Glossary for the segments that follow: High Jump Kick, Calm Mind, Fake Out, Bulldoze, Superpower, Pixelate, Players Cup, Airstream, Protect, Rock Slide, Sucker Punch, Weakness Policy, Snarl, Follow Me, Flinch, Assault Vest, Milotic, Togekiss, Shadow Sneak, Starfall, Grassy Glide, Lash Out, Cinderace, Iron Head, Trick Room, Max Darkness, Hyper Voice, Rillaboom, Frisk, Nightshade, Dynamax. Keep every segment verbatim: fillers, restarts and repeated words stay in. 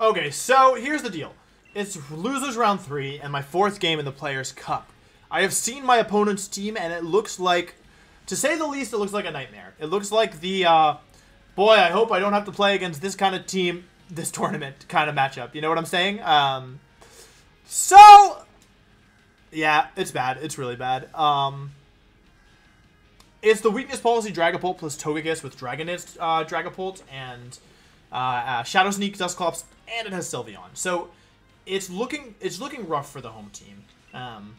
Okay, so here's the deal. It's Losers Round three and my fourth game in the Players' Cup. I have seen my opponent's team, and it looks like, to say the least, it looks like a nightmare. It looks like the, uh, boy, I hope I don't have to play against this kind of team, this tournament kind of matchup. You know what I'm saying? Um, so, yeah, it's bad. It's really bad. Um, it's the Weakness Policy Dragapult plus Togekiss with Dragonist uh, Dragapult and uh, uh, Shadow Sneak, Dusclops, and it has Sylveon. So, it's looking it's looking rough for the home team. Um...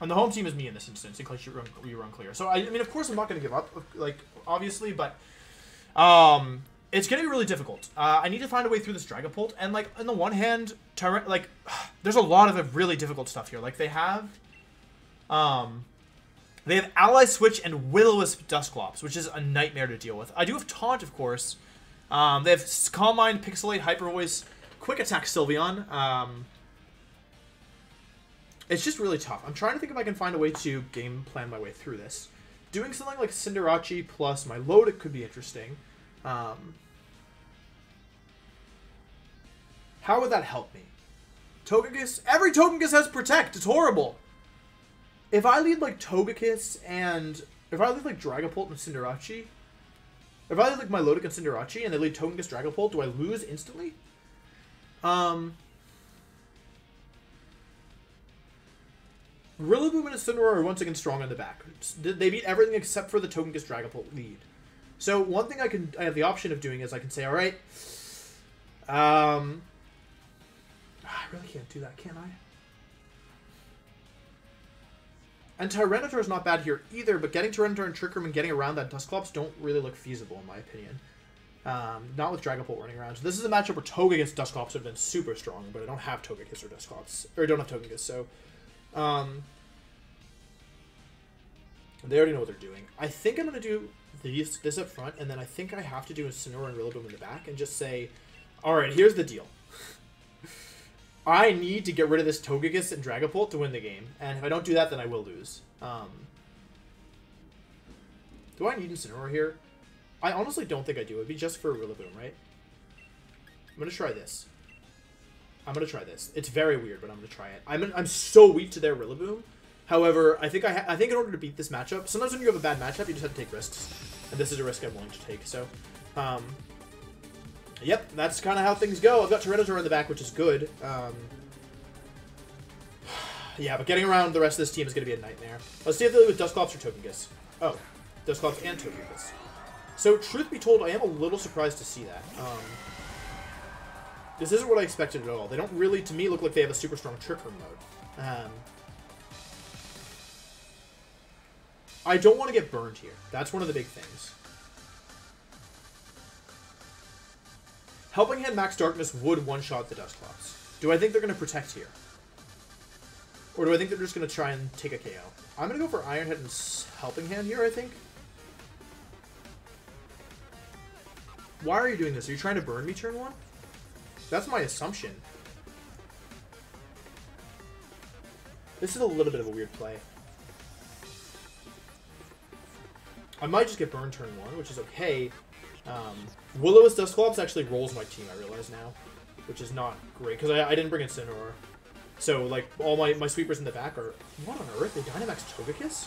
And the home team is me in this instance, in case you run, you run clear. So, I, I mean, of course I'm not going to give up, like, obviously, but um, it's going to be really difficult. Uh, I need to find a way through this Dragapult, and, like, on the one hand, Tyran like, there's a lot of really difficult stuff here. Like, they have, um, they have Ally Switch and Will-O-Wisp Dusclops, which is a nightmare to deal with. I do have Taunt, of course. Um, they have Calm Mind, Pixelate, Hyper Voice, Quick Attack Sylveon, um... It's just really tough. I'm trying to think if I can find a way to game plan my way through this. Doing something like Cinderace plus Milotic could be interesting. Um, how would that help me? Togekiss? Every Togekiss has Protect! It's horrible! If I lead like Togekiss and... If I lead like Dragapult and Cinderace... If I lead like Milotic and Cinderace and they lead Togekiss Dragapult, do I lose instantly? Um... Rillaboom and Incineroar are once again strong on the back. They beat everything except for the Togekiss Dragapult lead. So one thing I can I have the option of doing is I can say, all right, um, I really can't do that, can I? And Tyranitar is not bad here either, but getting Tyranitar and Trick Room and getting around that Dusclops don't really look feasible in my opinion. Um, not with Dragapult running around. So this is a matchup where Togekiss Dusclops have been super strong, but I don't have Togekiss or Dusclops, or I don't have Togekiss, so. Um, they already know what they're doing. I think I'm going to do these, this up front, and then I think I have to do Incineroar and Rillaboom in the back and just say, alright, here's the deal. I need to get rid of this Togekiss and Dragapult to win the game, and if I don't do that, then I will lose. Um, do I need Incineroar here? I honestly don't think I do. It would be just for Rillaboom, right? I'm going to try this. I'm going to try this. It's very weird, but I'm going to try it. I'm, an, I'm so weak to their Rillaboom. However, I think I ha I think in order to beat this matchup, sometimes when you have a bad matchup, you just have to take risks. And this is a risk I'm willing to take. So, um, yep, that's kind of how things go. I've got Tyranitar in the back, which is good. Um, yeah, but getting around the rest of this team is going to be a nightmare. Let's see if they leave with Dusclops or Togekiss. Oh, Dusclops and Togekiss. So, truth be told, I am a little surprised to see that. Um... This isn't what I expected at all. They don't really, to me, look like they have a super strong Trick Room mode. Um, I don't want to get burned here. That's one of the big things. Helping Hand Max Darkness would one-shot the Dusclops. Do I think they're going to Protect here? Or do I think they're just going to try and take a K O? I'm going to go for Iron Head and Helping Hand here, I think. Why are you doing this? Are you trying to burn me turn one? That's my assumption. This is a little bit of a weird play. I might just get burned turn one, which is okay. Um, Will-O-Wisp Dusclops actually rolls my team, I realize now. Which is not great, because I, I didn't bring Incineroar. So, like, all my, my sweepers in the back are... What on earth? They Dynamax Togekiss?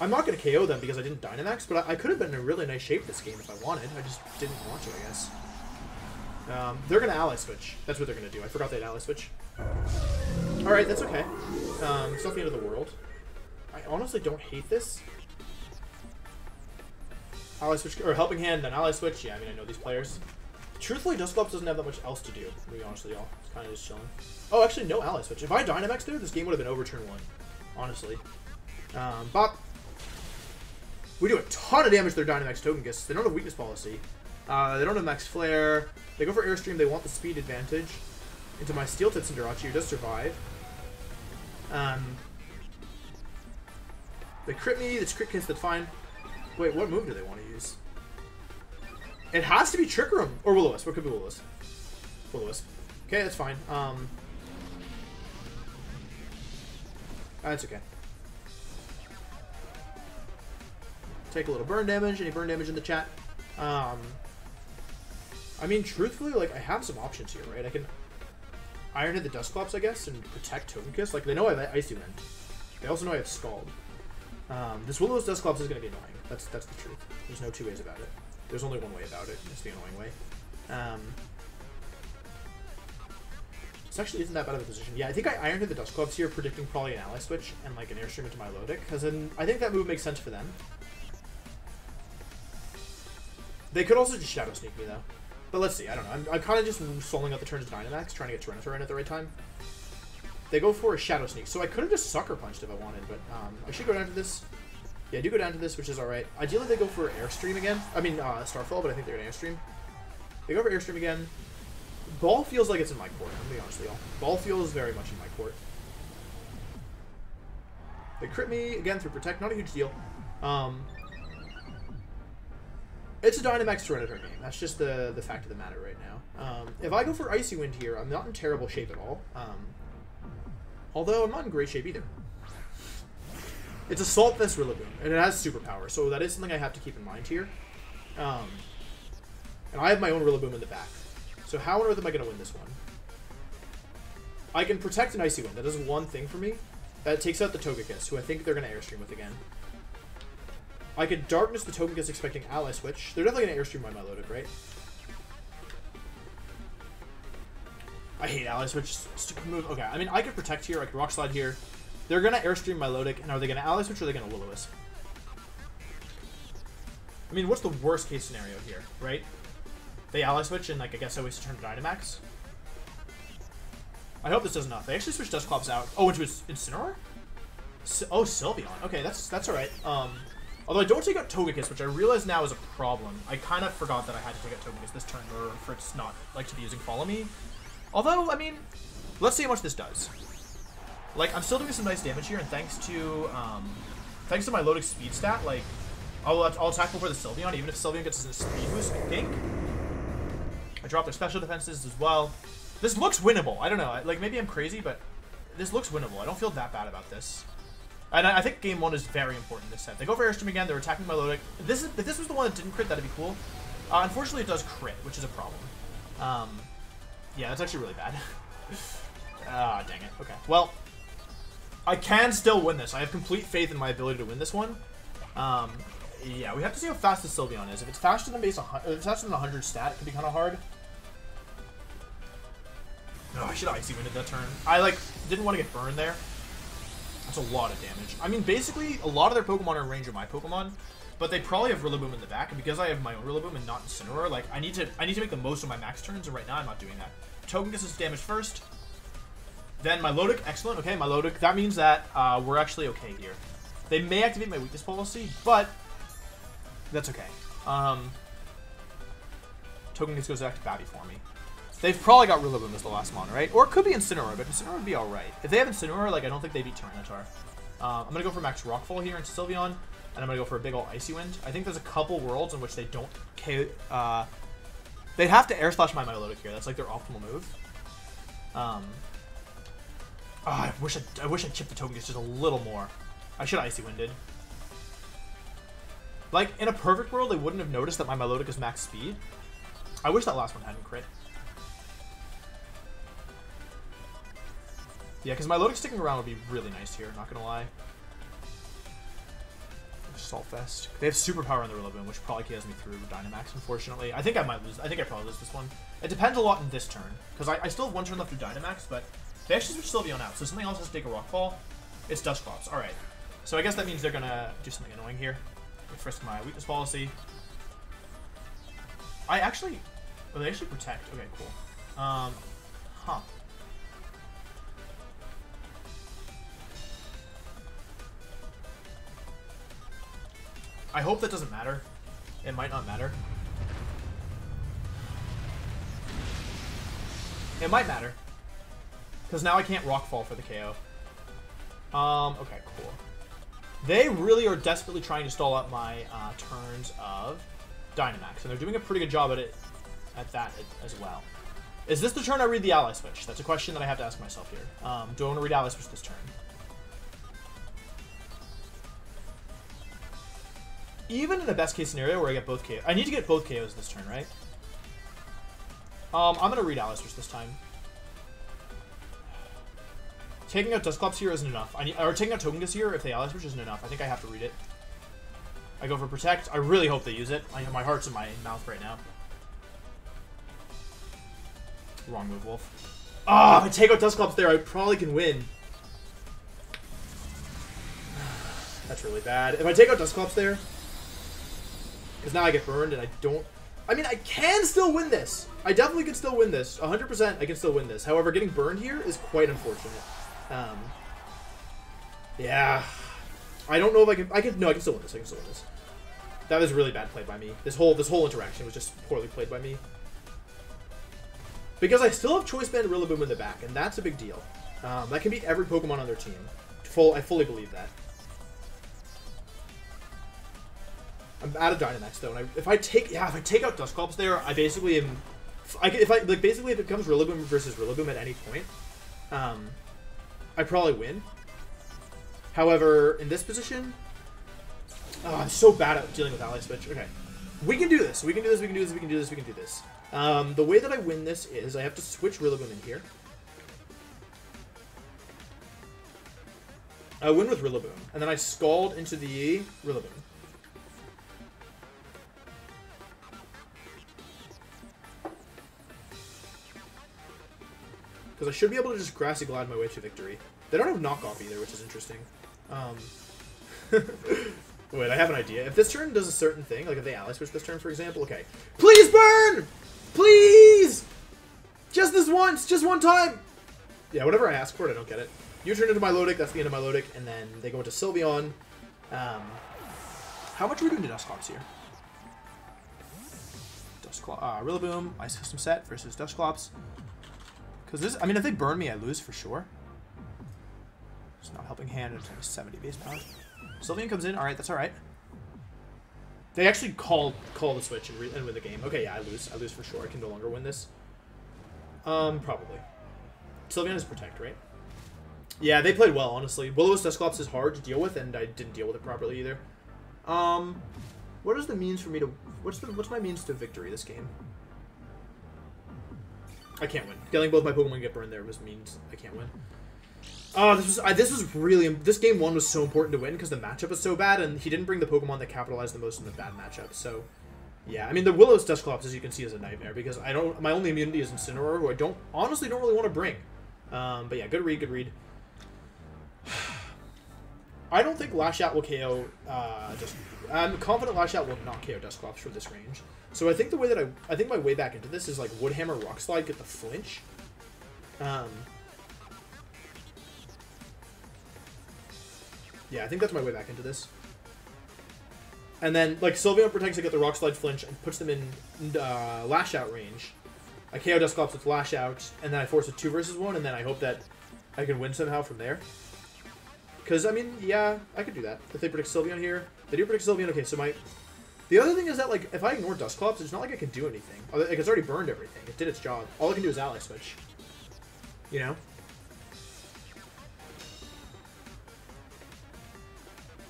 I'm not going to K O them because I didn't Dynamax, but I, I could have been in a really nice shape this game if I wanted. I just didn't want to, I guess. Um, they're going to Ally Switch. That's what they're going to do. I forgot they had Ally Switch. Alright, that's okay. Um, it's not the end of the world. I honestly don't hate this. Ally Switch, or Helping Hand, then Ally Switch. Yeah, I mean, I know these players. Truthfully, Dusclops doesn't have that much else to do, to be honest with y'all. It's kind of just chilling. Oh, actually, no Ally Switch. If I Dynamax there, this game would have been over turn one. Honestly. Um, bop. We do a ton of damage to their Dynamax Togekiss. They don't have Weakness Policy. Uh, they don't have Max Flare. They go for Airstream. They want the speed advantage into my Steel-type Cinderace, who does survive. Um, they crit me. That's crit kiss. That's fine. Wait, what move do they want to use? It has to be Trick Room or Will-O-Wisp. What could be Will-O-Wisp? Will-O-Wisp. Okay, that's fine. Um, that's okay. Take a little burn damage. Any burn damage in the chat? Um... I mean, truthfully, like, I have some options here, right? I can Iron Head the Dusclops, I guess, and Protect Togekiss. Like, they know I have Icy Wind. They also know I have Scald. Um, this Will-O-Wisp Dusclops is going to be annoying. That's that's the truth. There's no two ways about it. There's only one way about it, and it's the annoying way. Um, this actually isn't that bad of a position. Yeah, I think I Iron Head the Dusclops here, predicting probably an Ally Switch and, like, an Airstream into Milotic, because then I think that move makes sense for them. They could also just Shadow Sneak me, though. But let's see, I don't know. I'm, I'm kind of just stalling out the turns of Dynamax, trying to get Tyranitar in at the right time. They go for a Shadow Sneak, so I could have just Sucker Punched if I wanted, but um, I should go down to this. Yeah, I do go down to this, which is alright. Ideally, they go for Airstream again. I mean, uh, Starfall, but I think they're going to Airstream. They go for Airstream again. Ball feels like it's in my court, I'm going to be honest with y'all. Ball feels very much in my court. They crit me again through Protect, not a huge deal. Um... It's a Dynamax Tyranitar game. That's just the, the fact of the matter right now. Um, if I go for Icy Wind here, I'm not in terrible shape at all. Um, although, I'm not in great shape either. It's Assault this Rillaboom, and it has Superpower, so that is something I have to keep in mind here. Um, and I have my own Rillaboom in the back. So how on earth am I going to win this one? I can Protect an Icy Wind. That does one thing for me. That takes out the Togekiss, who I think they're going to Airstream with again. I could Darkness the Togekiss expecting Ally Switch. They're definitely going to Airstream my Milotic, right? I hate Ally Switch. Stupid move. Okay, I mean, I could Protect here. I could Rock Slide here. They're going to Airstream Milotic, and are they going to Ally Switch or are they going to Will-O-Wisp? I mean, what's the worst case scenario here, right? They Ally Switch, and like I guess I waste a turn to Dynamax. I hope this does enough. They actually switched Dusclops out. Oh, into Incineroar? Oh, Sylveon. Okay, that's, that's alright. Um... Although I don't take out Togekiss, which I realize now is a problem. I kind of forgot that I had to take out Togekiss this turn or for it to not like to be using Follow Me. Although, I mean, let's see how much this does. Like, I'm still doing some nice damage here, and thanks to um, thanks to my Milotic speed stat, like, I'll, I'll attack before the Sylveon, even if Sylveon gets a speed boost, I think. I drop their special defenses as well. This looks winnable. I don't know. Like, maybe I'm crazy, but this looks winnable. I don't feel that bad about this. And I think game one is very important this set. They go for Airstream again. They're attacking Milotic. This is, if this was the one that didn't crit, that'd be cool. Uh, unfortunately, it does crit, which is a problem. Um, yeah, that's actually really bad. Ah, dang it. Okay. Well, I can still win this. I have complete faith in my ability to win this one. Um, yeah, we have to see how fast the Sylveon is. If it's faster than base, if it's faster than one hundred stat, it could be kind of hard. No, oh, I should have Icy Winded that turn. I like didn't want to get burned there. That's a lot of damage. I mean, basically, a lot of their Pokemon are in range of my Pokemon, but they probably have Rillaboom in the back, and because I have my own Rillaboom and not Incineroar, like, I need to I need to make the most of my max turns, and right now I'm not doing that. Togekiss is damage first, then Milotic, excellent, okay, Milotic. That means that uh, we're actually okay here. They may activate my Weakness Policy, but that's okay. Um, Togekiss goes back to Batty for me. They've probably got Rillaboom as the last one, right? Or it could be Incineroar, but Incineroar would be alright. If they have Incineroar, like, I don't think they beat Tyranitar. Uh, I'm going to go for Max Rockfall here into Sylveon, and I'm going to go for a big ol' Icy Wind. I think there's a couple worlds in which they don't... Uh, they'd have to Air Slash my Milotic here. That's, like, their optimal move. Um, oh, I wish I, I wish I chipped the Togekiss just a little more. I should have Icy Winded. Like, in a perfect world, they wouldn't have noticed that my Milotic is max speed. I wish that last one hadn't crit. Yeah, because Milotic sticking around would be really nice here, not gonna lie. Assault Vest. They have Superpower on the Rillaboom, which probably has me through Dynamax, unfortunately. I think I might lose. I think I probably lose this one. It depends a lot on this turn, because I, I still have one turn left through Dynamax, but they actually switch Sylveon out, so something else has to take a Rock Fall. It's Dusclops. Alright. So I guess that means they're gonna do something annoying here. Frisk my Weakness Policy. I actually... Oh, they actually Protect. Okay, cool. Um, huh. I hope that doesn't matter. It might not matter. It might matter. Because now I can't Rockfall for the K O. Um, okay, cool. They really are desperately trying to stall out my uh, turns of Dynamax. And they're doing a pretty good job at it, at that as well. Is this the turn I read the Ally Switch? That's a question that I have to ask myself here. Um, do I want to read Ally Switch this turn? Even in the best case scenario where I get both K Os, I need to get both K Os this turn, right? Um, I'm going to read Ally Switch this time. Taking out Dusclops here isn't enough. I need, or taking out Togekiss here, if they Ally Switch, isn't enough. I think I have to read it. I go for Protect. I really hope they use it. I, my heart's in my mouth right now. Wrong move, Wolf. Ah, oh, if I take out Dusclops there, I probably can win. That's really bad. If I take out Dusclops there, because now I get burned and I don't... I mean, I can still win this. I definitely can still win this. one hundred percent I can still win this. However, getting burned here is quite unfortunate. Um, yeah. I don't know if I can... I can no, I can still win this. I can still win this. That was really bad play by me. This whole this whole interaction was just poorly played by me. Because I still have Choice Band Rillaboom in the back, and that's a big deal. Um, that can beat every Pokemon on their team. Full, I fully believe that. I'm out of Dynamax though, and I, if I take yeah, if I take out Dusclops there, I basically am. I if I like basically if it becomes Rillaboom versus Rillaboom at any point, um, I probably win. However, in this position, oh, I'm so bad at dealing with Ally Switch. Okay, we can do this. We can do this. We can do this. We can do this. We can do this. Um, the way that I win this is I have to switch Rillaboom in here. I win with Rillaboom, and then I scald into the Rillaboom. Because I should be able to just Grassy Glide my way to victory. They don't have knockoff either, which is interesting. Um, wait, I have an idea. If this turn does a certain thing, like if they Ally Switch this turn, for example, okay. Please burn! Please! Just this once! Just one time! Yeah, whatever I ask for it, I don't get it. You turn into Milotic, that's the end of Milotic, and then they go into Sylveon. Um, how much are we doing to Dusclops here? Dusclops, uh, Rillaboom, Ice Custom Set versus Dusclops. Because this, I mean, if they burn me, I lose for sure. It's not Helping Hand. It's like seventy base power. Sylveon comes in. All right, that's all right. They actually call call the switch and, re and win the game. Okay, yeah, I lose. I lose for sure. I can no longer win this. Um, probably. Sylveon is Protect, right? Yeah, they played well, honestly. Will-O-Wisp Dusclops is hard to deal with, and I didn't deal with it properly either. Um, what is the means for me to? What's the what's my means to victory this game? I can't win. Getting both my Pokemon get burned there was means I can't win. Oh, this was I, this was really this game one was so important to win because the matchup was so bad, and he didn't bring the Pokemon that capitalized the most in the bad matchup. So, yeah, I mean the Will-O-Wisp Dusclops, as you can see, is a nightmare because I don't my only immunity is Incineroar, who I don't honestly don't really want to bring. Um, but yeah, good read, good read. I don't think Lash Out will K O. Uh, just, I'm confident Lash Out will not K O Dusclops from this range. So I think the way that I, I think my way back into this is like Woodhammer, Rock Slide, get the Flinch. Um, yeah, I think that's my way back into this. And then like Sylveon Protects, I get the Rock Slide, Flinch, and puts them in uh, Lash Out range. I K O Dusclops with Lash Out, and then I force a two versus one, and then I hope that I can win somehow from there. Because I mean, yeah, I could do that if they predict Sylveon here. They do predict Sylveon. Okay, so my. The other thing is that, like, if I ignore Dusclops, it's not like I can do anything. Like, it's already burned everything. It did its job. All I can do is Ally Switch. You know?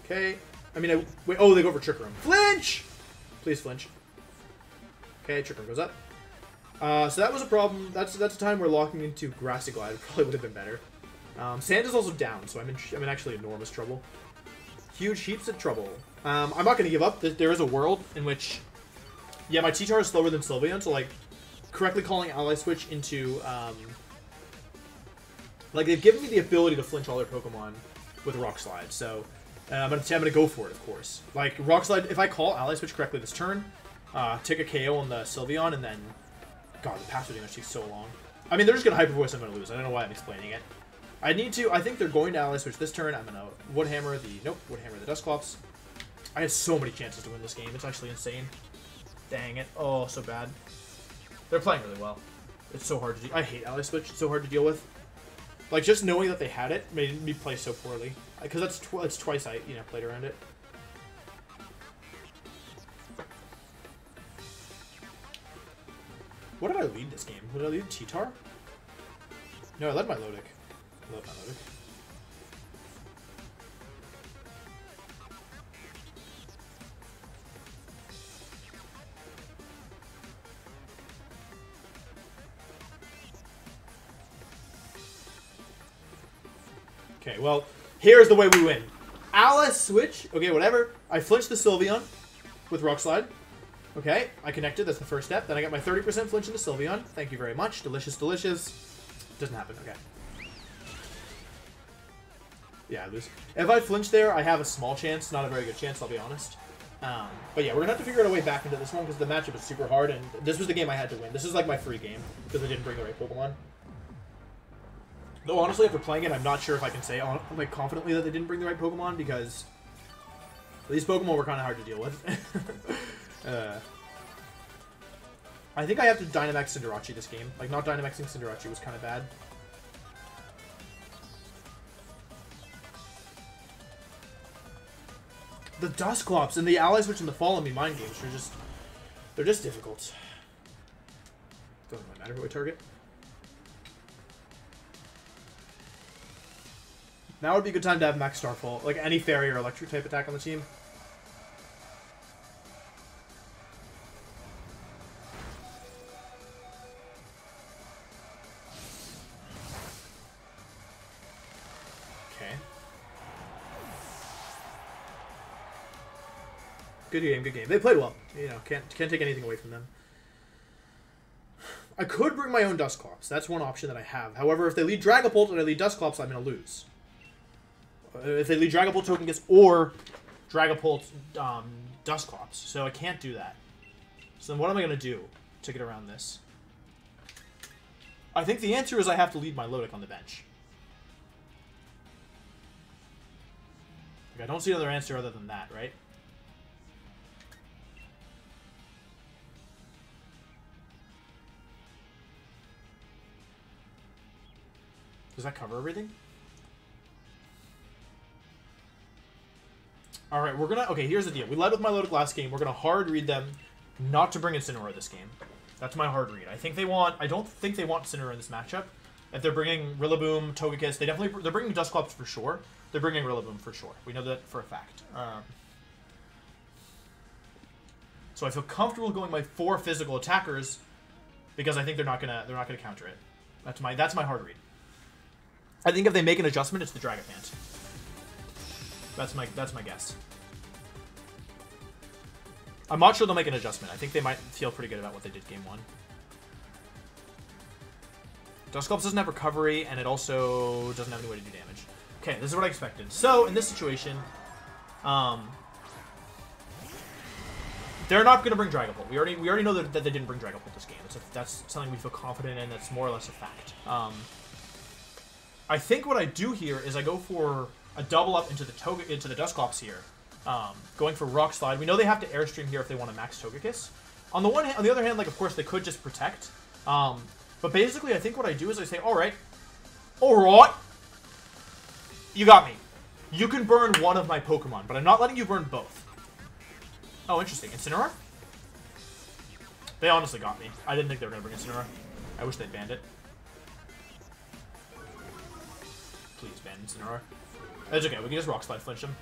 Okay. I mean, I... Wait, oh, they go for Trick Room. Flinch! Please flinch. Okay, Trick Room goes up. Uh, so that was a problem. That's that's a time where locking into Grassy Glide probably would have been better. Um, Sand is also down, so I'm in, I'm in actually enormous trouble. Huge heaps of trouble. Um, I'm not going to give up. There is a world in which, yeah, my T-Tar is slower than Sylveon, so, like, correctly calling Ally Switch into, um, like, they've given me the ability to flinch all their Pokemon with Rock Slide, so uh, I'm going to go for it, of course. Like, Rock Slide, if I call Ally Switch correctly this turn, uh, take a K O on the Sylveon, and then, God, the password damage takes so long. I mean, they're just going to Hyper Voice, I'm going to lose. I don't know why I'm explaining it. I need to, I think they're going to Ally Switch this turn. I'm going to Woodhammer the, nope, Woodhammer the Dusclops. I had so many chances to win this game. It's actually insane. Dang it. Oh, so bad. They're playing really well. It's so hard to do. I hate Ally Switch. It's so hard to deal with. Like, just knowing that they had it made me play so poorly. Because that's, tw that's twice I, you know, played around it. What did I lead this game? What did I lead? T-Tar? No, I led Milotic. I love Milotic. Okay, well, here's the way we win. Ally Switch. Okay, whatever. I flinch the Sylveon with Rock Slide. Okay, I connected. That's the first step. Then I got my thirty percent flinch into Sylveon. Thank you very much. Delicious, delicious. Doesn't happen. Okay. Yeah, I lose. If I flinch there, I have a small chance. Not a very good chance, I'll be honest. Um, but yeah, we're going to have to figure out a way back into this one because the matchup is super hard. And this was the game I had to win. This is like my free game because I didn't bring the right Pokemon. Though, honestly, after playing it, I'm not sure if I can say like confidently that they didn't bring the right Pokemon because these Pokemon were kind of hard to deal with. uh, I think I have to Dynamax Cinderace this game. Like, not Dynamaxing Cinderace was kind of bad. The Dusclops and the Ally Switch and the Fall on Me mind games are just... They're just difficult. Doesn't really matter who I target. Now would be a good time to have Max Starfall. Like any Fairy or Electric type attack on the team. Good game, good game. They played well. You know, can't can't take anything away from them. I could bring my own Dusclops. That's one option that I have. However, if they lead Dragapult and I lead Dusclops, I'm going to lose. If they lead Dragapult, Togekiss, or Dragapult, um, Dusclops. So I can't do that. So then what am I going to do to get around this? I think the answer is I have to lead my Milotic on the bench. Like, I don't see another answer other than that, right? Does that cover everything? Alright, we're gonna... Okay, here's the deal. We led with Milotic last game. We're gonna hard read them not to bring Incineroar this game. That's my hard read. I think they want... I don't think they want Incineroar in this matchup. If they're bringing Rillaboom, Togekiss... They definitely... They're bringing Dusclops for sure. They're bringing Rillaboom for sure. We know that for a fact. Um, so I feel comfortable going my four physical attackers because I think they're not gonna... They're not gonna counter it. That's my... That's my hard read. I think if they make an adjustment, it's the Dragapant. That's my that's my guess. I'm not sure they'll make an adjustment. I think they might feel pretty good about what they did game one. Dusclops doesn't have recovery, and it also doesn't have any way to do damage. Okay, this is what I expected. So in this situation, um, they're not going to bring Dragapult. We already we already know that, that they didn't bring Dragapult this game. It's a, that's something we feel confident in. That's more or less a fact. Um. I think what I do here is I go for a double up into the Toge into the Dusclops here, um, going for Rock Slide. We know they have to Airstream here if they want to max Togekiss. On the one hand, on the other hand, like of course they could just protect, um, but basically I think what I do is I say, all right, all right, you got me. You can burn one of my Pokemon, but I'm not letting you burn both. Oh, interesting. Incineroar. They honestly got me. I didn't think they were gonna bring Incineroar. I wish they banned it. Please ban Incineroar. That's okay, we can just Rock Slide flinch him.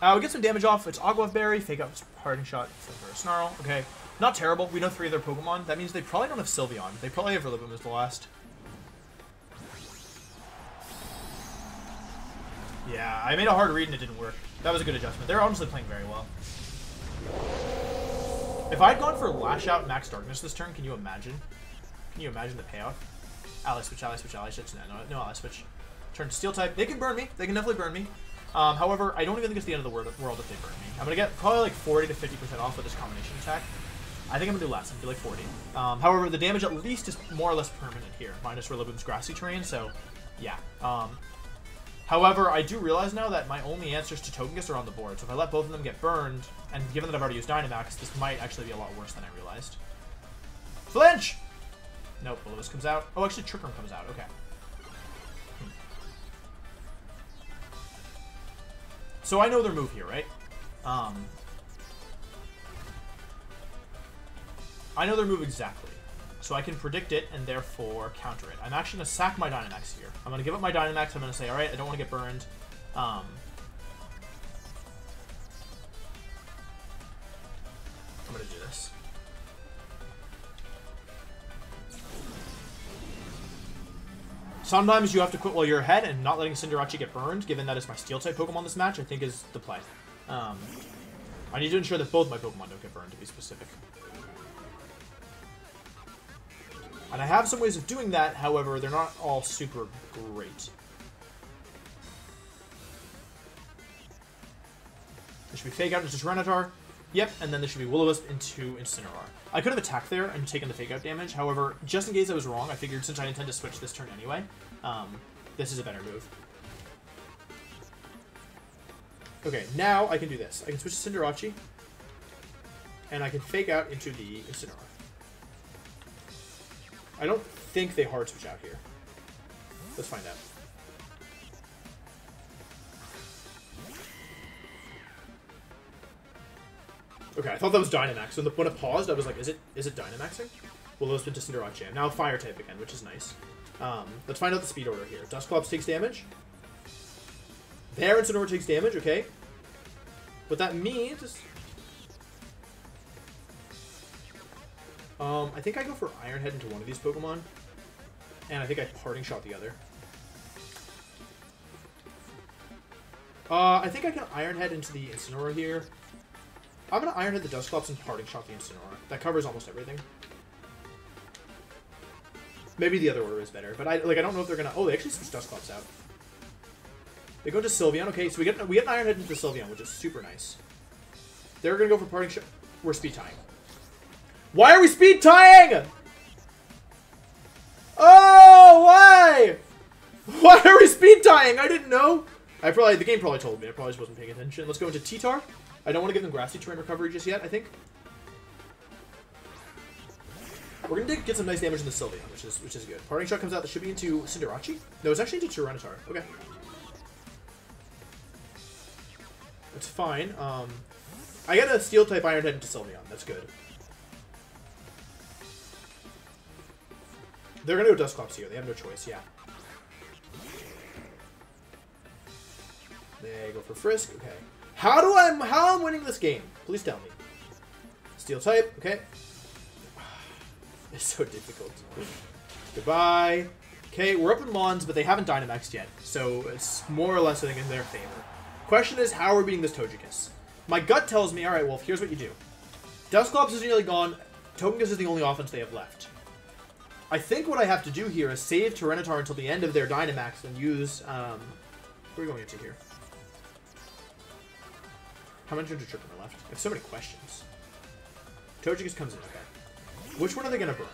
Uh, we get some damage off. It's Agua Berry, Fake Out, Parting Shot, for a Snarl. Okay, not terrible. We know three of their Pokemon. That means they probably don't have Sylveon. They probably have Rillaboom as the last. Yeah, I made a hard read and it didn't work. That was a good adjustment. They're honestly playing very well. If I had gone for Lash Out Max Darkness this turn, can you imagine? Can you imagine the payoff? Ally Switch, Ally Switch, Ally Switch. No, no Ally Switch. Turn to Steel-type. They can burn me. They can definitely burn me. Um, however, I don't even think it's the end of the world if they burn me. I'm going to get probably like forty to fifty percent off with this combination attack. I think I'm going to do less. I'm going to do like forty. Um, however, the damage at least is more or less permanent here, minus Rillaboom's grassy terrain, so yeah. Um, however, I do realize now that my only answers to Togekiss are on the board, so if I let both of them get burned, and given that I've already used Dynamax, this might actually be a lot worse than I realized. Flinch! Nope, Will-O-Wisp comes out. Oh, actually, Trick Room comes out. Okay. So I know their move here, right? Um, I know their move exactly. So I can predict it and therefore counter it. I'm actually going to sack my Dynamax here. I'm going to give up my Dynamax. I'm going to say, all right, I don't want to get burned. Um, I'm going to do this. Sometimes you have to quit while you're ahead, and not letting Cinderace get burned, given that it's my Steel-type Pokemon this match, I think is the play. Um, I need to ensure that both my Pokemon don't get burned, to be specific. And I have some ways of doing that, however, they're not all super great. There should be Fake Out into Tyranitar. Yep, and then there should be Will-O-Wisp into Incineroar. I could have attacked there and taken the Fake Out damage, however, just in case I was wrong, I figured since I intend to switch this turn anyway, um, this is a better move. Okay, now I can do this. I can switch to Cinderace, and I can Fake Out into the Incineroar. I don't think they hard switch out here. Let's find out. Okay, I thought that was Dynamax. When, the, when it paused, I was like, is it is it Dynamaxing? Well, it's been to Cinderace. Now Fire-type again, which is nice. Um, let's find out the speed order here. Dusclops takes damage. There, Incineroar takes damage, okay. What that means is... Um, I think I go for Iron Head into one of these Pokemon. And I think I Parting Shot the other. Uh, I think I can Iron Head into the Incineroar here. I'm going to Iron Head the Dusclops and Parting Shot the Incineroar. That covers almost everything. Maybe the other order is better, but I like I don't know if they're going to... Oh, they actually switched Dusclops out. They go to Sylveon. Okay, so we get, we get an Iron Head into Sylveon, which is super nice. They're going to go for Parting Shot... We're speed tying. Why are we speed tying? Oh, why? Why are we speed tying? I didn't know. I probably... The game probably told me. I probably just wasn't paying attention. Let's go into T-Tar. I don't want to give them Grassy Terrain Recovery just yet, I think. We're going to get some nice damage in the Sylveon, which is which is good. Parting Shot comes out. That should be into Cinderace. No, it's actually into Tyranitar. Okay. That's fine. Um, I got a Steel-type Iron Head into Sylveon. That's good. They're going to go Dusclops here. They have no choice, yeah. They go for Frisk. Okay. How do I... How I'm winning this game? Please tell me. Steel type. Okay. It's so difficult. Goodbye. Okay, we're up in Mons, but they haven't Dynamaxed yet. So it's more or less, I think, in their favor. Question is, how are we beating this Togekiss? My gut tells me, alright, Wolf, here's what you do. Dusclops is nearly gone. Togekiss is the only offense they have left. I think what I have to do here is save Tyranitar until the end of their Dynamax and use... Um, what are we going into here? How many turns of Trick Room are left? I have so many questions. Togekiss comes in, okay. Which one are they going to burn?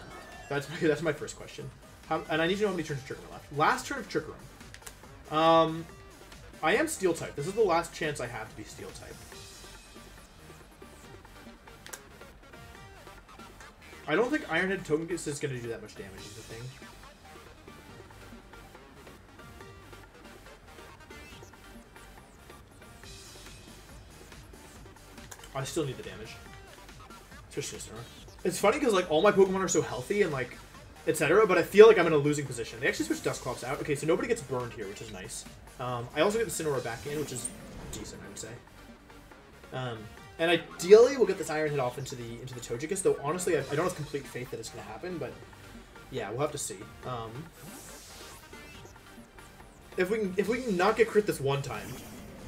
That's my, that's my first question. How, and I need to know how many turns of Trick Room are left. Last turn of Trick Room. Um, I am Steel-type. This is the last chance I have to be Steel-type. I don't think Iron Head Togekiss is going to do that much damage is the thing. I still need the damage. It's funny because like all my Pokemon are so healthy and like et cetera, but I feel like I'm in a losing position. They actually switched Dusclops out. Okay, so nobody gets burned here, which is nice. Um, I also get the Incineroar back in, which is decent, I would say. Um, and ideally, we'll get this Iron Head off into the into the Togekiss. Though honestly, I, I don't have complete faith that it's going to happen, but yeah, we'll have to see. Um, if we can, if we can not get crit this one time,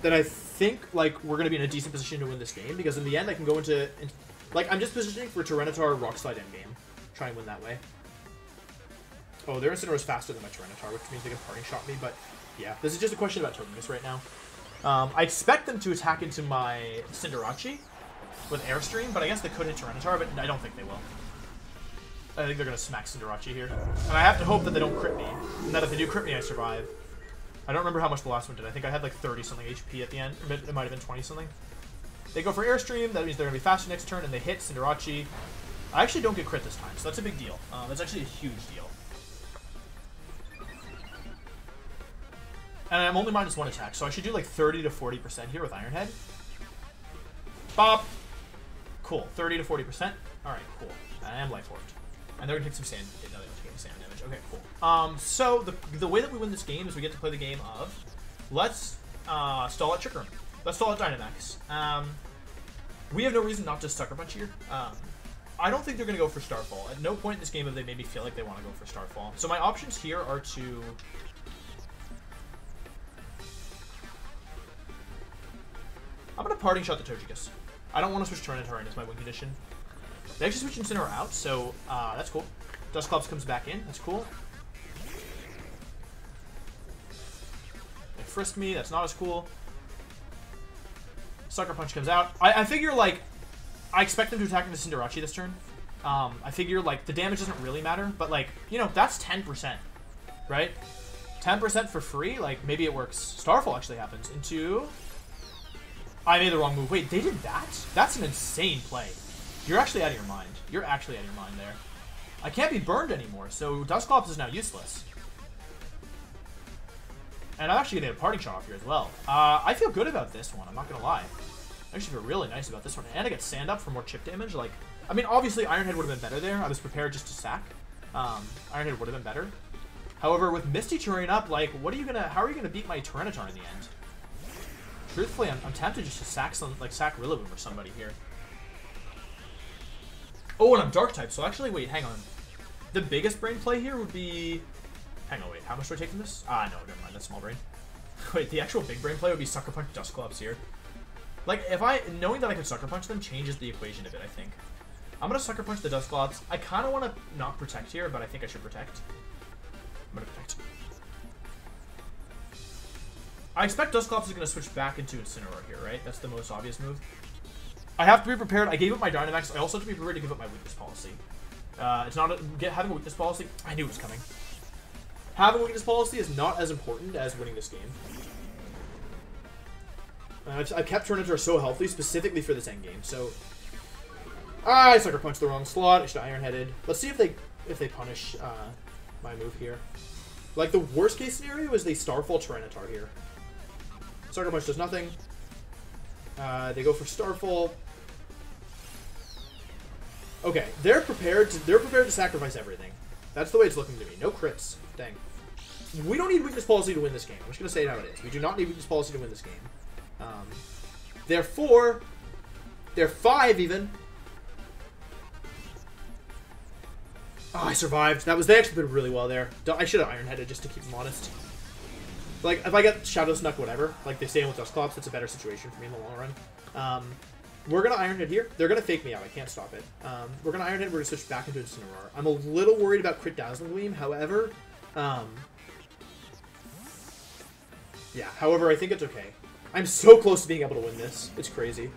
then I think like we're going to be in a decent position to win this game because in the end, I can go into, in, like I'm just positioning for Tyranitar Rock Slide endgame, try and win that way. Oh, their Incineroar is faster than my Tyranitar, which means they can Parting Shot me. But yeah, this is just a question about Togekiss right now. Um, I expect them to attack into my Cinderace with Airstream, but I guess they could hit Tyranitar, but I don't think they will. I think they're going to smack Cinderace here. And I have to hope that they don't crit me, and that if they do crit me, I survive. I don't remember how much the last one did. I think I had like thirty-something H P at the end. It might have been twenty-something. They go for Airstream. That means they're going to be faster next turn, and they hit Cinderace. I actually don't get crit this time, so that's a big deal. Um, that's actually a huge deal. And I'm only minus one attack, so I should do like thirty to forty percent here with Iron Head. Bop! Cool. thirty to forty percent. Alright, cool. I am Life Orb. And they're gonna take some sand damage. No, they don't take sand damage. Okay, cool. Um, so the, the way that we win this game is we get to play the game of let's uh, stall at Trick Room. Let's stall at Dynamax. Um, we have no reason not to Sucker Punch here. Um, I don't think they're going to go for Starfall. At no point in this game have they made me feel like they want to go for Starfall. So my options here are to... I'm going to Parting Shot the Togekiss. I don't want to switch Tyranitar in as my win condition. They actually switch Incineroar out, so uh, that's cool. Dusclops comes back in. That's cool. They frisk me. That's not as cool. Sucker Punch comes out. I, I figure, like... I expect them to attack into Cinderace this turn. Um, I figure, like, the damage doesn't really matter, but, like, you know, that's ten percent, right? ten percent for free? Like, maybe it works. Starfall actually happens. Into... I made the wrong move. Wait, they did that? That's an insane play. You're actually out of your mind. You're actually out of your mind there. I can't be burned anymore, so Dusclops is now useless. And I'm actually going to get a Parting Shot off here as well. Uh, I feel good about this one, I'm not going to lie. I actually feel really nice about this one. And I get Sand Up for more chip damage. Like, I mean, obviously, Iron Head would have been better there. I was prepared just to sack. Um, Iron Head would have been better. However, with Misty Terrain up, like, what are you gonna? How are you gonna beat my Tyranitar in the end? Truthfully, I'm, I'm tempted just to sack some, like, sack Rillaboom or somebody here. Oh, and I'm Dark type, so actually, wait, hang on. The biggest brain play here would be. Hang on, wait, how much do I take from this? Ah, no, never mind. That's small brain. Wait, the actual big brain play would be Sucker Punch Dusclops here. Like, if I, knowing that I can Sucker Punch them changes the equation a bit, I think. I'm going to Sucker Punch the Dusclops. I kind of want to not Protect here, but I think I should Protect. I'm going to Protect. I expect Dusclops is going to switch back into Incineroar here, right? That's the most obvious move. I have to be prepared. I gave up my Dynamax. I also have to be prepared to give up my Weakness Policy. Uh, it's not, a, get, having a Weakness Policy, I knew it was coming. Having a Weakness Policy is not as important as winning this game. Uh, I kept Tyranitar so healthy, specifically for this endgame, so... I Sucker Punch the wrong slot. I should have Iron-Headed. Let's see if they if they punish uh, my move here. Like, the worst-case scenario is they Starfall Tyranitar here. Sucker Punch does nothing. Uh, they go for Starfall. Okay, they're prepared to, they're prepared to sacrifice everything. That's the way it's looking to me. No crits. Dang. We don't need Weakness Policy to win this game. I'm just going to say it how it is. We do not need Weakness Policy to win this game. Um, they're four, they're five even. Oh, I survived. That was, they actually did really well there. I should have Iron-Headed just to keep them honest. Like, if I get Shadow Snuck, whatever, like they stay in with Dusclops, it's a better situation for me in the long run. Um, we're going to Iron-Head here. They're going to fake me out. I can't stop it. Um, we're going to Iron-Head. We're going to switch back into Incineroar. I'm a little worried about Crit Dazzling Gleam. However, um, yeah, however, I think it's okay. I'm so close to being able to win this. It's crazy.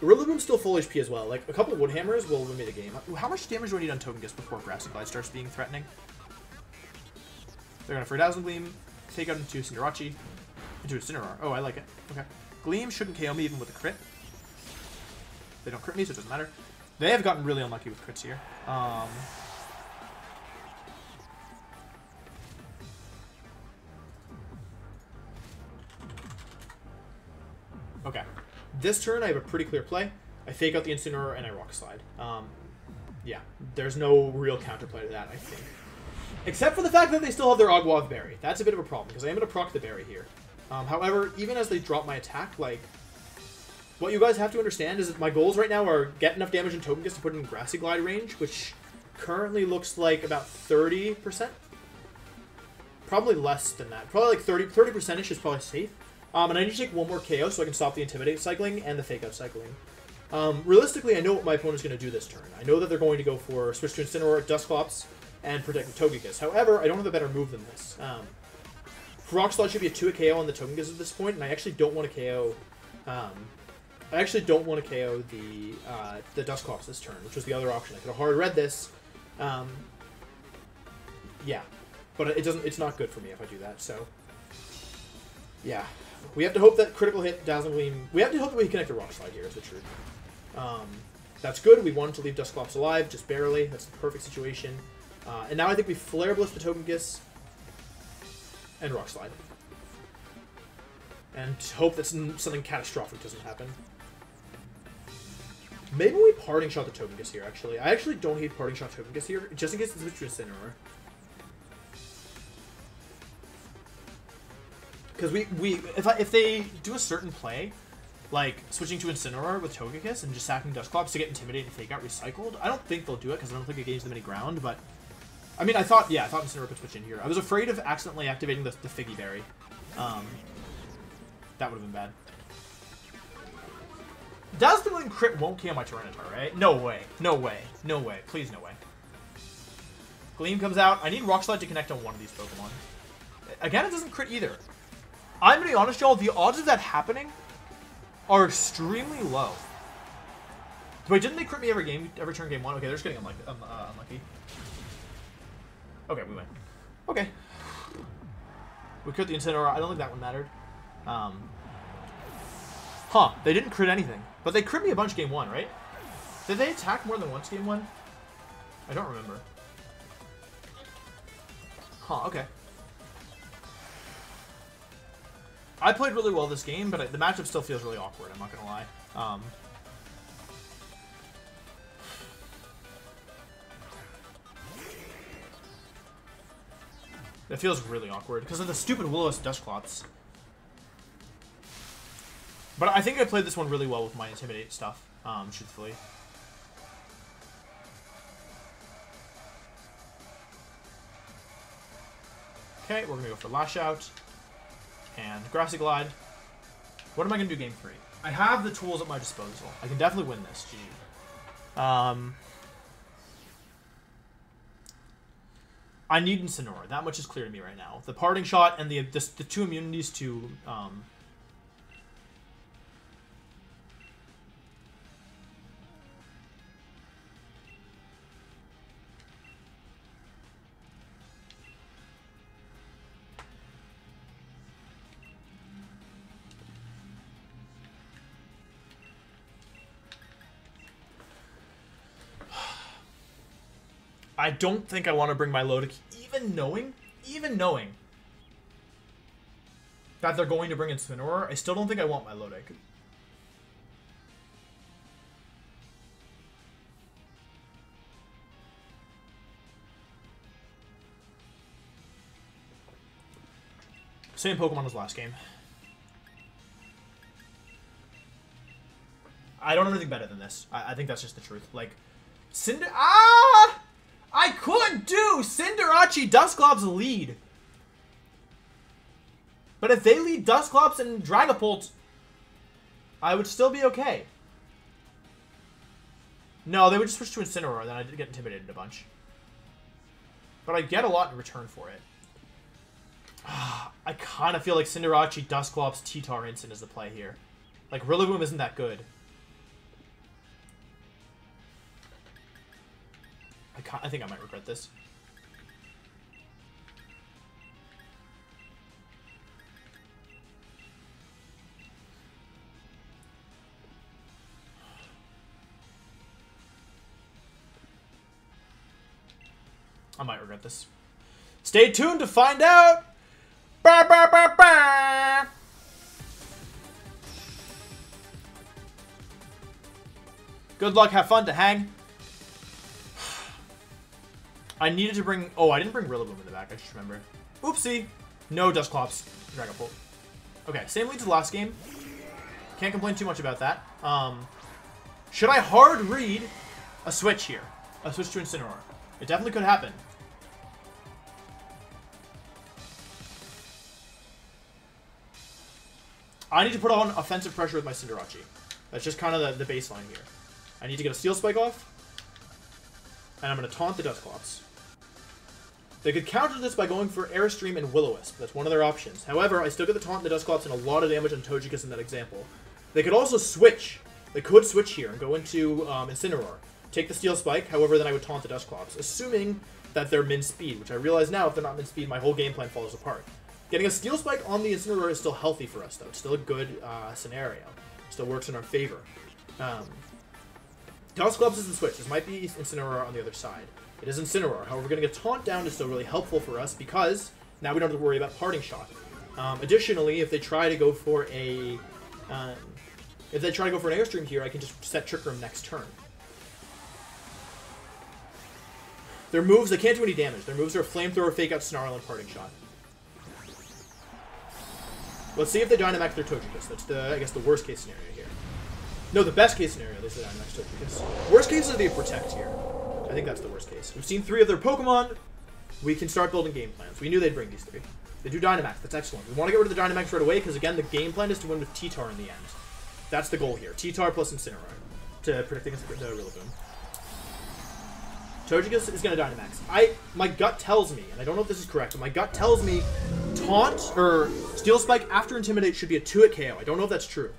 Rillaboom's still full H P as well. Like, a couple of Wood Hammers will win me the game. How much damage do I need on Togekiss before Grassy Glide starts being threatening? They're going to for Dazzling Gleam. Take out into Cinderace. Into Incineroar. Oh, I like it. Okay. Gleam shouldn't K O me even with a crit. They don't crit me, so it doesn't matter. They have gotten really unlucky with crits here. Um... Okay. This turn, I have a pretty clear play. I fake out the Incineroar, and I Rock Slide. Um, yeah. There's no real counterplay to that, I think. Except for the fact that they still have their Ogwav Berry. That's a bit of a problem, because I am going to proc the Berry here. Um, however, even as they drop my attack, like... What you guys have to understand is that my goals right now are get enough damage in Togekiss to put in Grassy Glide range, which currently looks like about thirty percent. Probably less than that. Probably like thirty percent-ish is probably safe. Um, and I need to take one more K O so I can stop the Intimidate cycling and the Fake Out cycling. Um, realistically, I know what my opponent's going to do this turn. I know that they're going to go for switch to Incineroar, Dusclops, and Protect the Togekiss. However, I don't have a better move than this. Um, Rock Slide should be a two K O on the Togekiss at this point, and I actually don't want to K O... Um, I actually don't want to K O the uh, the Dusclops this turn, which was the other option. I could have hard read this. Um, yeah. But it doesn't. It's not good for me if I do that, so... Yeah. We have to hope that critical hit, Dazzling Gleam... We have to hope that we connect a Rock Slide here, is the truth. Um, that's good. We wanted to leave Dusclops alive, just barely. That's the perfect situation. Uh, and now I think we Flare Blitz the Togekiss and Rock Slide. And hope that something catastrophic doesn't happen. Maybe we Parting Shot the Togekiss here, actually. I actually don't hate Parting Shot Togekiss here, just in case it's switched to Incineroar. Because we, we if, I, if they do a certain play, like switching to Incineroar with Togekiss and just sacking Dusclops to get Intimidate and Fake Out recycled. I don't think they'll do it because I don't think it gains them any ground, but I mean, I thought, yeah, I thought Incineroar could switch in here. I was afraid of accidentally activating the, the Figgy Berry. Um, that would have been bad. Dazzling Crit won't kill my Tyranitar, right? No way. No way. No way. Please, no way. Gleam comes out. I need Rock Slide to connect on one of these Pokemon. Again, it doesn't crit either. I'm going to be honest, y'all. The odds of that happening are extremely low. Wait, didn't they crit me every game, every turn game one? Okay, they're just getting unlucky. Um, uh, unlucky. Okay, we win. Okay. We crit the Incineroar. I don't think that one mattered. Um, huh. They didn't crit anything. But they crit me a bunch game one, right? Did they attack more than once game one? I don't remember. Huh, okay. I played really well this game, but I, the matchup still feels really awkward, I'm not going to lie. Um, it feels really awkward because of the stupid Will-O-Wisp Dusclops. But I think I played this one really well with my Intimidate stuff, um, truthfully. Okay, we're going to go for Lash Out. And Grassy Glide. What am I going to do game three? I have the tools at my disposal. I can definitely win this. G G. Um, I need Incineroar. That much is clear to me right now. The Parting Shot and the the, the two immunities to... Um, I don't think I want to bring my Milotic, even knowing, even knowing that they're going to bring in Incineroar. I still don't think I want my Milotic. Same Pokemon as last game. I don't know anything better than this. I, I think that's just the truth. Like, Cinder... Ah! I could do Cinderace Dusclops lead. But if they lead Dusclops and Dragapult, I would still be okay. No, they would just switch to Incineroar, then I'd get intimidated a bunch. But I get a lot in return for it. I kind of feel like Cinderace Dusclops T-Tar Instant is the play here. Like, Rillaboom isn't that good. I, I think I might regret this. I might regret this. Stay tuned to find out! Bah, bah, bah, bah. Good luck, have fun to hang. I needed to bring... Oh, I didn't bring Rillaboom in the back. I just remembered. Oopsie. No Dusclops. Dragapult. Okay, same lead to the last game. Can't complain too much about that. Um, should I hard read a switch here? A switch to Incineroar. It definitely could happen. I need to put on offensive pressure with my Cinderace. That's just kind of the, the baseline here. I need to get a Steel Spike off. And I'm going to Taunt the Dusclops. They could counter this by going for Airstream and Will-O-Wisp. That's one of their options. However, I still get the Taunt and the Dusclops and a lot of damage on Togekiss in that example. They could also switch. They could switch here and go into um, Incineroar. Take the Steel Spike. However, then I would Taunt the Dusclops, assuming that they're min-speed, which I realize now if they're not min-speed, my whole game plan falls apart. Getting a Steel Spike on the Incineroar is still healthy for us, though. It's still a good uh, scenario. Still works in our favor. Um... Dusclops is the switch. This might be Incineroar on the other side. It is Incineroar. However, getting a Taunt down is still really helpful for us because now we don't have to worry about Parting Shot. Um, additionally, if they try to go for a... Um, if they try to go for an Airstream here, I can just set Trick Room next turn. Their moves, they can't do any damage. Their moves are Flamethrower, Fake Out, Snarl, and Parting Shot. Let's see if they Dynamax their Togekiss. That's the, I guess, the worst case scenario here. No, the best case scenario, they said Dynamax Togekiss. Worst case is they Protect here. I think that's the worst case. We've seen three of their Pokemon. We can start building game plans. We knew they'd bring these three. They do Dynamax. That's excellent. We want to get rid of the Dynamax right away because, again, the game plan is to win with T-Tar in the end. That's the goal here. T-Tar plus Incineroar to protect against the Rillaboom. Togekiss is going to Dynamax. I, my gut tells me, and I don't know if this is correct, but my gut tells me Taunt or Steel Spike after Intimidate should be a two-hit K O. I don't know if that's true.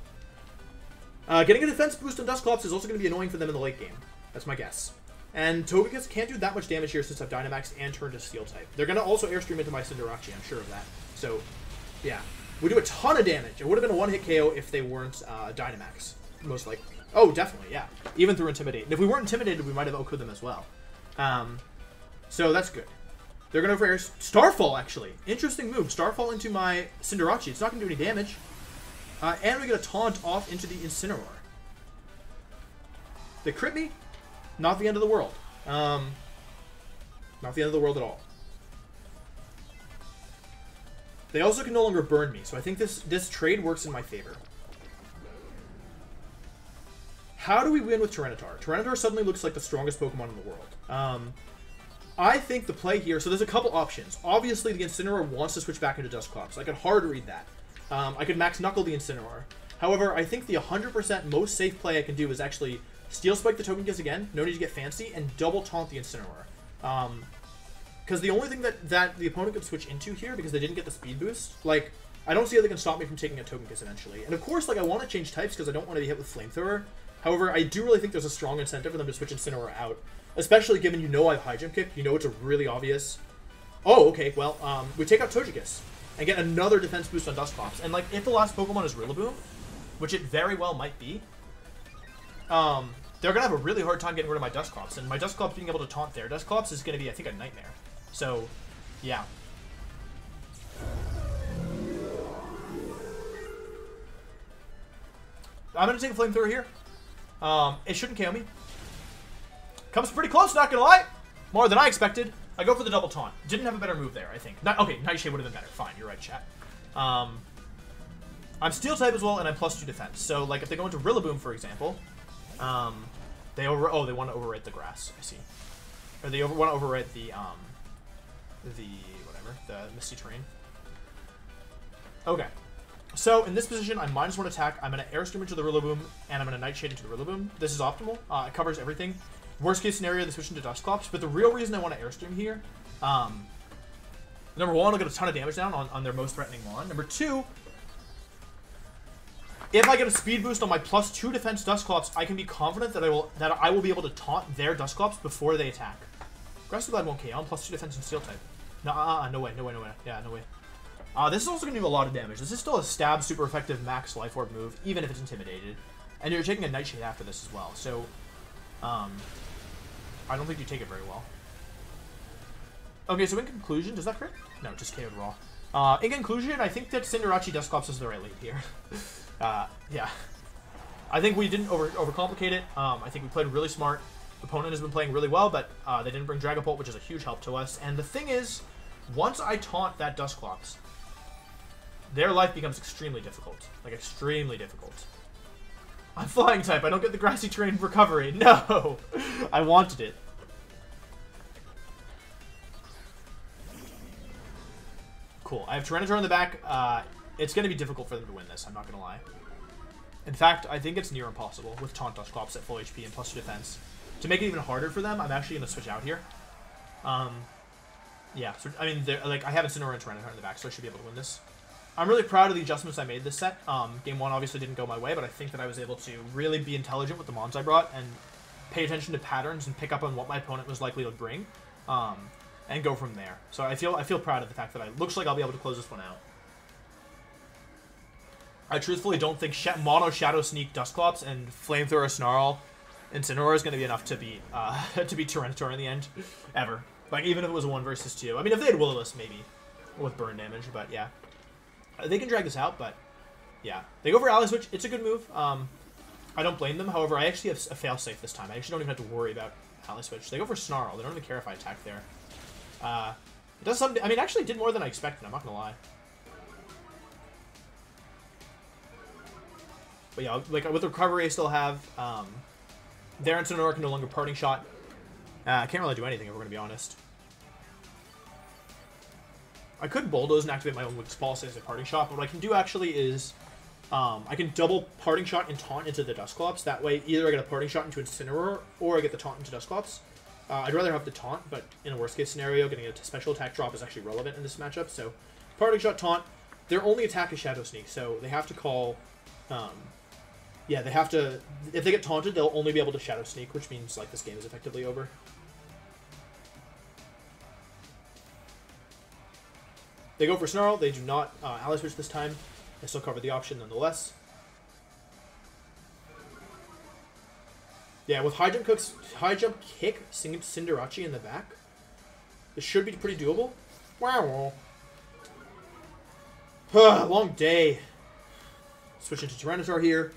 Uh, getting a defense boost on Dusclops is also going to be annoying for them in the late game. That's my guess. And Togekiss can't do that much damage here since I've Dynamaxed and turned to Steel-type. They're going to also Airstream into my Cinderace, I'm sure of that. So, yeah. We do a ton of damage. It would have been a one-hit K O if they weren't uh, Dynamax, most likely. Oh, definitely, yeah. Even through Intimidate. And if we weren't Intimidated, we might have O K'd them as well. Um, so that's good. They're going to go for Air... Starfall, actually. Interesting move. Starfall into my Cinderace. It's not going to do any damage. Uh, and we get a Taunt off into the Incineroar. They crit me? Not the end of the world. Um, not the end of the world at all. They also can no longer burn me, so I think this, this trade works in my favor. How do we win with Tyranitar? Tyranitar suddenly looks like the strongest Pokemon in the world. Um, I think the play here... So there's a couple options. Obviously, the Incineroar wants to switch back into Dusclops. I could hard read that. Um, I could Max Knuckle the Incineroar. However, I think the one hundred percent most safe play I can do is actually... Steel Spike the Togekiss again, no need to get fancy, and double Taunt the Incineroar. Um, because the only thing that, that the opponent could switch into here, because they didn't get the speed boost, like, I don't see how they can stop me from taking a Togekiss eventually. And of course, like, I want to change types because I don't want to be hit with Flamethrower. However, I do really think there's a strong incentive for them to switch Incineroar out. Especially given you know I have High Jump Kick, you know it's a really obvious... Oh, okay, well, um, we take out Togekiss and get another defense boost on Dusclops. And, like, if the last Pokemon is Rillaboom, which it very well might be, Um, they're going to have a really hard time getting rid of my Dusclops, and my Dusclops being able to taunt their Dusclops is going to be, I think, a nightmare. So, yeah. I'm going to take a Flamethrower here. Um, it shouldn't K O me. Comes pretty close, not going to lie. More than I expected. I go for the double taunt. Didn't have a better move there, I think. Not, okay, Nightshade would have been better. Fine, you're right, chat. Um, I'm Steel-type as well, and I'm plus two defense. So, like, if they go into Rillaboom, for example... Um, they over. Oh, they want to overwrite the grass. I see. Or they over, want to overwrite the um, the whatever the misty terrain. Okay. So in this position, I'm minus one attack. I'm gonna Airstream into the Rillaboom, and I'm gonna Nightshade into the Rillaboom. This is optimal. Uh, it covers everything. Worst case scenario, they switch into Dusclops. But the real reason I want to Airstream here, um, number one, I'll get a ton of damage down on on their most threatening one. Number two. If I get a speed boost on my plus two defense Dusclops, I can be confident that I will that I will be able to taunt their Dusclops before they attack. Grassy Glide won't K O. I'm plus two defense and Steel type. No, uh, uh, no way, no way, no way. Yeah, no way. Uh, this is also going to do a lot of damage. This is still a stab, super effective max life orb move, even if it's intimidated. And you're taking a Nightshade after this as well, so um, I don't think you take it very well. Okay, so in conclusion, does that crit? No, just K O'd raw. Uh, in conclusion, I think that Cinderace Dusclops is the right lead here. Uh, yeah. I think we didn't over overcomplicate it. Um, I think we played really smart. The opponent has been playing really well, but uh, they didn't bring Dragapult, which is a huge help to us. And the thing is, once I taunt that Dusclops, their life becomes extremely difficult. Like, extremely difficult. I'm flying type. I don't get the grassy terrain recovery. No! I wanted it. Cool. I have Tyranitar in the back. Uh... It's going to be difficult for them to win this, I'm not going to lie. In fact, I think it's near impossible with Taunt Dusclops at full H P and plus two defense. To make it even harder for them, I'm actually going to switch out here. Um, yeah, so, I mean, like I have Incineroar and Tyranitar in the back, so I should be able to win this. I'm really proud of the adjustments I made this set. Um, game one obviously didn't go my way, but I think that I was able to really be intelligent with the mons I brought and pay attention to patterns and pick up on what my opponent was likely to bring um, and go from there. So I feel I feel proud of the fact that I looks like I'll be able to close this one out. I truthfully don't think Sh Mono Shadow Sneak Dusclops and Flamethrower Snarl Incineroar is going to be enough to beat uh, to beat Tyranitar in the end, ever. Like, even if it was a one versus two. I mean, if they had Will-O-Wisp, maybe, with burn damage, but yeah. They can drag this out, but yeah. They go for Ally Switch. It's a good move. Um, I don't blame them. However, I actually have a failsafe this time. I actually don't even have to worry about Ally Switch. They go for Snarl. They don't even care if I attack there. Uh, it does something. I mean, actually, it did more than I expected. I'm not going to lie. But yeah, like with recovery, I still have um, their Incineroar can no longer Parting Shot. Uh, I can't really do anything if we're gonna be honest. I could Bulldoze and activate my own Weakness Policy as a Parting Shot, but what I can do actually is um, I can double Parting Shot and Taunt into the Dusclops. That way, either I get a Parting Shot into Incineroar, or I get the Taunt into Dusclops. Uh, I'd rather have the Taunt, but in a worst-case scenario, getting a special attack drop is actually relevant in this matchup. So, Parting Shot, Taunt. Their only attack is Shadow Sneak, so they have to call... Um, yeah, they have to... If they get taunted, they'll only be able to Shadow Sneak, which means, like, this game is effectively over. They go for Snarl. They do not uh, Ally Switch this time. They still cover the option nonetheless. Yeah, with high jump, cooks, high jump kick, Cinderace in the back, this should be pretty doable. Wow. Long day. Switch into Tyranitar here.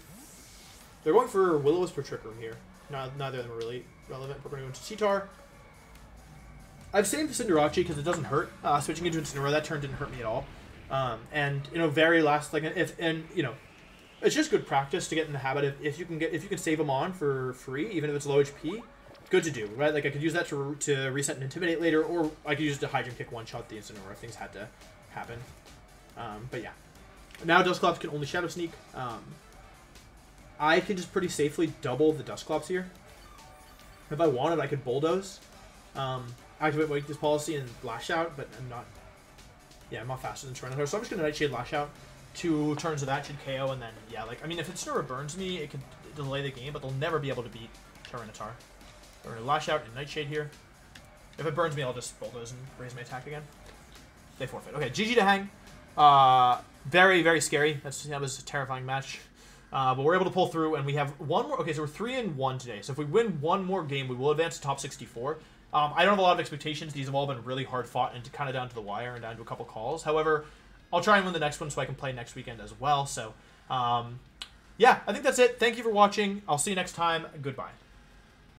They're going for Will-O-Wisp or Trick Room here. Not, neither of them are really relevant. We're going to go into T-Tar. I've saved Cinderace because it doesn't hurt. Uh, switching into Incineroar, that turn didn't hurt me at all. Um, and you know, very last, like if and you know, it's just good practice to get in the habit of if you can get if you can save them on for free, even if it's low H P, good to do, right? Like I could use that to to reset and intimidate later, or I could use it to high jump kick one shot the Incineroar if things had to happen. Um, but yeah, now Dusclops can only Shadow Sneak. Um, I can just pretty safely double the Dusclops here. If I wanted, I could Bulldoze. Um, Activate Weakness Policy and Lash Out, but I'm not... Yeah, I'm not faster than Tyranitar, so I'm just going to Nightshade Lash Out. Two turns of that should K O, and then, yeah, like, I mean, if Incineroar burns me, it can delay the game, but they'll never be able to beat Tyranitar. We're going to Lash Out and Nightshade here. If it burns me, I'll just Bulldoze and raise my attack again. They forfeit. Okay, G G to Hang. Uh, very, very scary. That's, that was a terrifying match. Uh, but we're able to pull through, and we have one more... Okay, so we're three and one today, so if we win one more game, we will advance to top sixty-four. Um, I don't have a lot of expectations. These have all been really hard fought and kind of down to the wire and down to a couple calls. However, I'll try and win the next one so I can play next weekend as well. So, um, yeah, I think that's it. Thank you for watching. I'll see you next time. Goodbye.